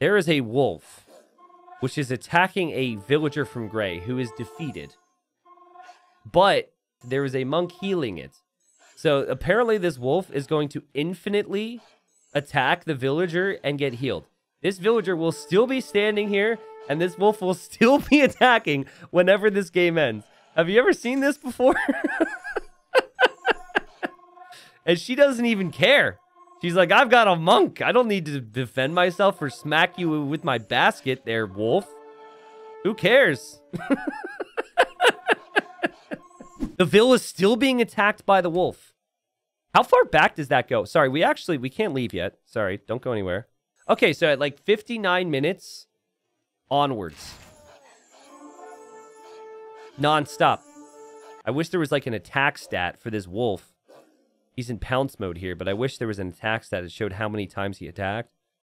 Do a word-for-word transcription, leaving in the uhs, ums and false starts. There is a wolf, which is attacking a villager from Gray, who is defeated. But there is a monk healing it. So apparently this wolf is going to infinitely attack the villager and get healed. This villager will still be standing here, and this wolf will still be attacking whenever this game ends. Have you ever seen this before? And she doesn't even care. She's like, I've got a monk. I don't need to defend myself or smack you with my basket there, wolf. Who cares? The ville is still being attacked by the wolf. How far back does that go? Sorry, we actually, we can't leave yet. Sorry, don't go anywhere. Okay, so at like fifty-nine minutes onwards. Non-stop. I wish there was like an attack stat for this wolf. He's in pounce mode here, but I wish there was an attack stat that showed how many times he attacked.